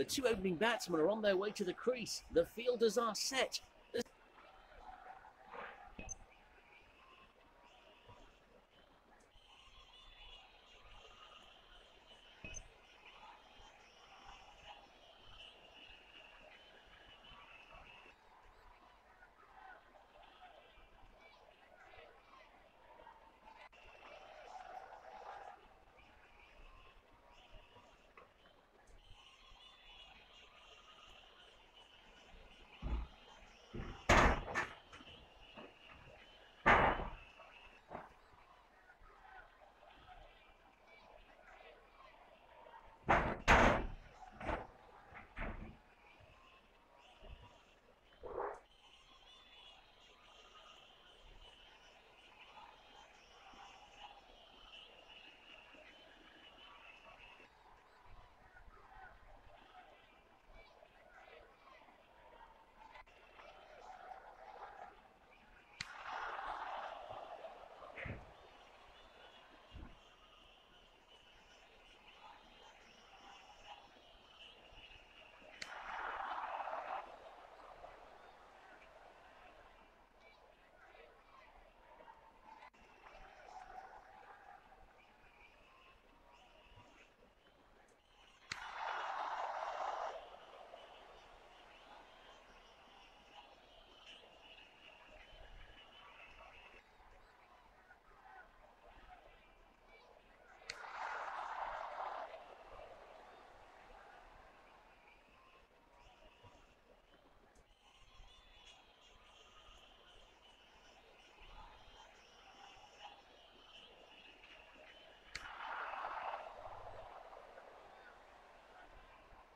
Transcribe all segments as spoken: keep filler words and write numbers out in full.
The two opening batsmen are on their way to the crease. The fielders are set.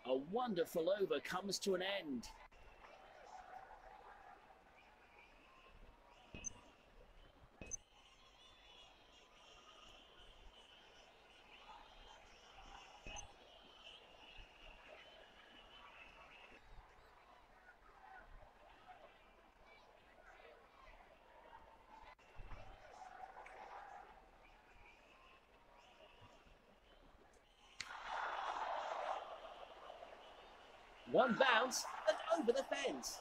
A wonderful over comes to an end. One bounce and over the fence.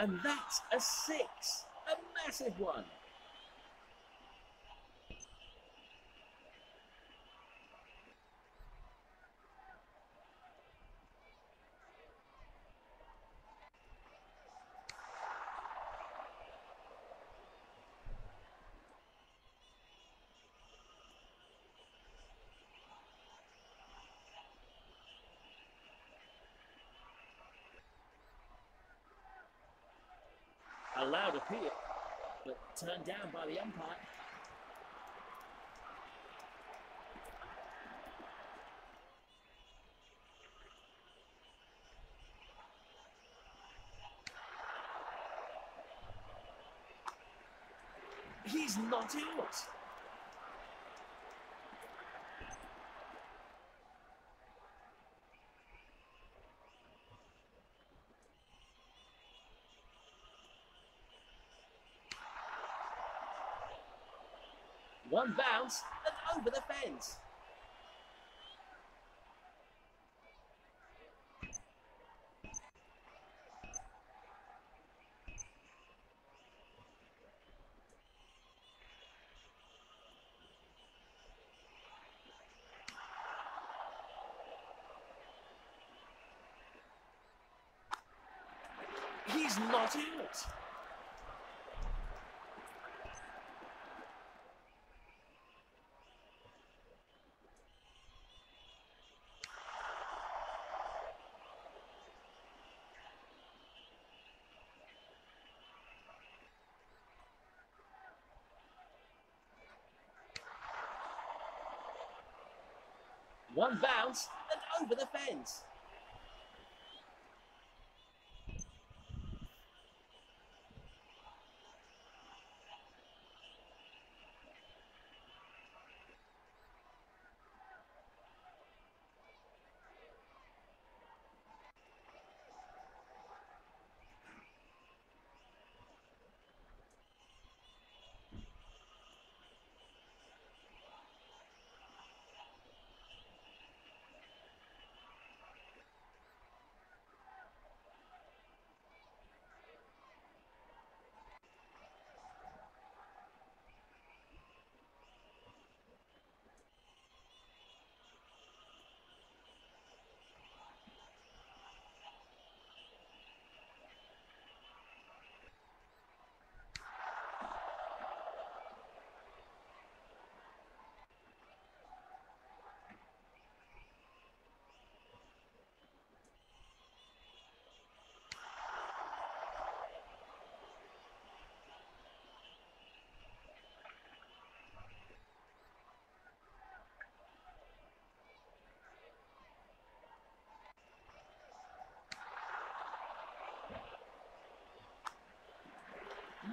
And that's a six, a massive one. A loud appeal, but turned down by the umpire. He's not out. One bounce and over the fence. He's not out. One bounce and over the fence.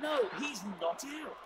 No, he's not out.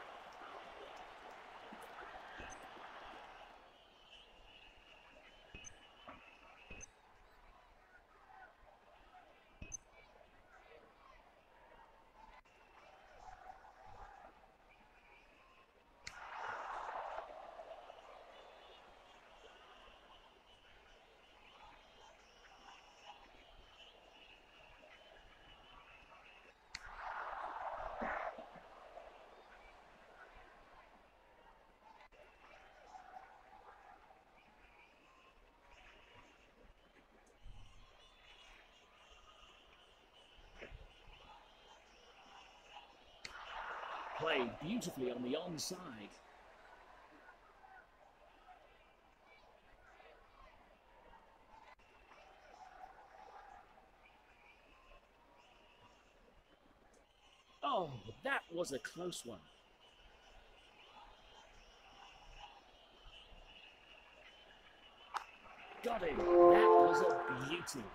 Played beautifully on the onside. Oh, that was a close one. Got him. That was a beauty.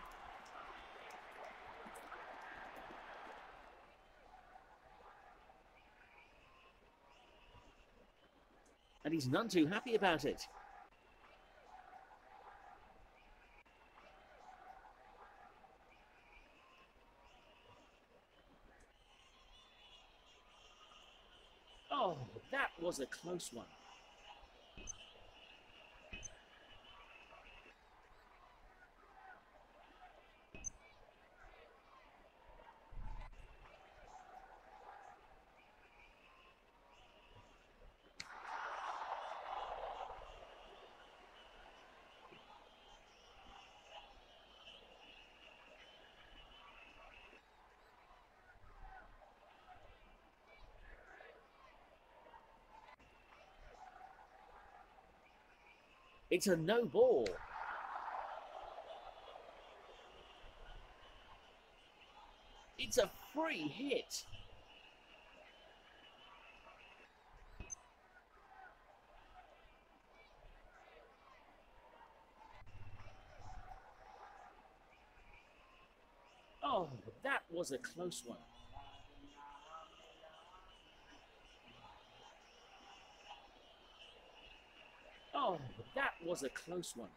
And he's none too happy about it. Oh, that was a close one. It's a no ball. It's a free hit. Oh, that was a close one. Oh, that was a close one.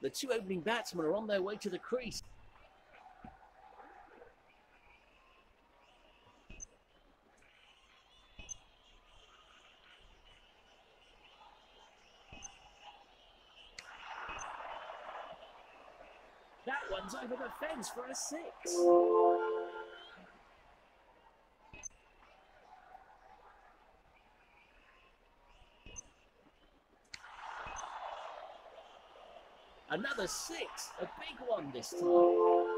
The two opening batsmen are on their way to the crease. That one's over the fence for a six. Another six, a big one this time.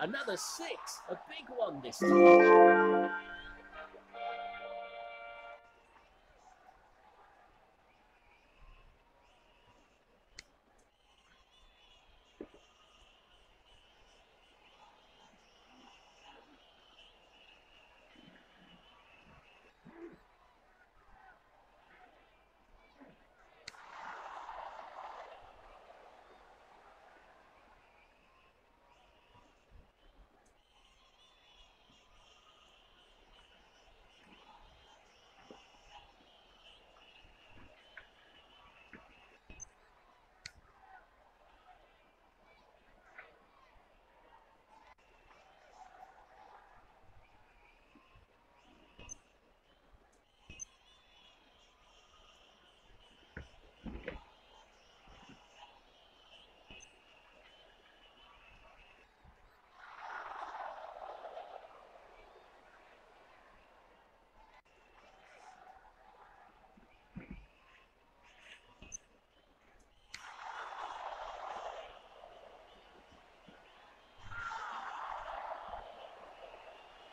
Another six, a big one this time.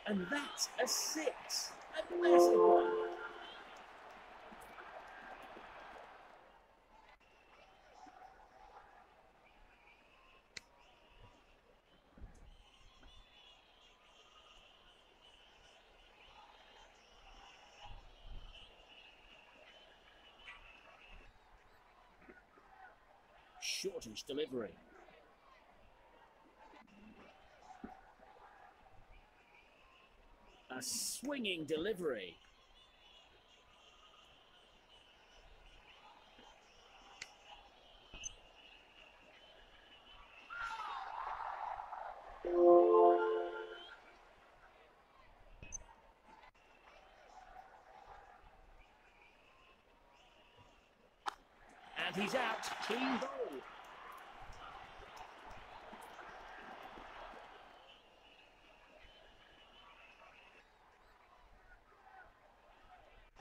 And that's a six, a massive one. Shortish delivery. A swinging delivery. And he's out, clean goal.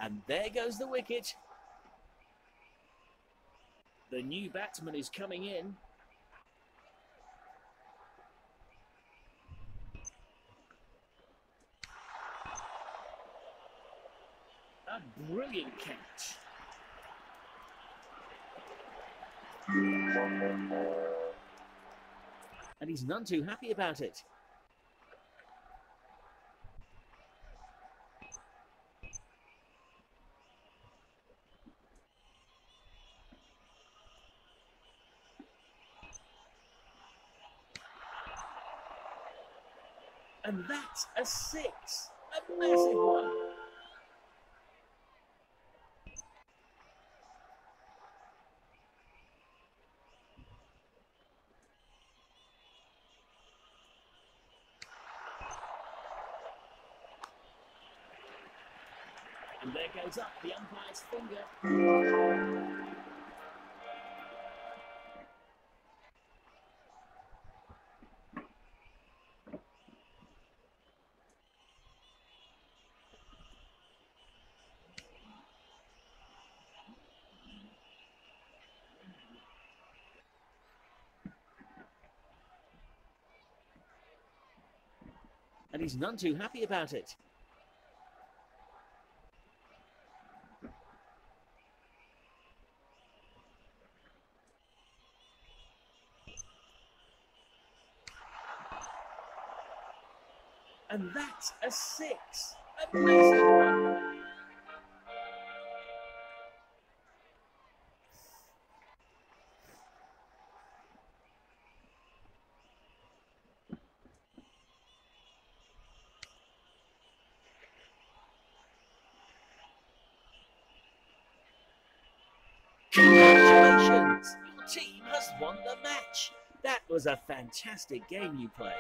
And there goes the wicket. The new batsman is coming in. A brilliant catch. And he's none too happy about it. And that's a six, a massive one. And there goes up the umpire's finger. And he's none too happy about it. And that's a six. Amazing one. Your team has won the match. That was a fantastic game you played.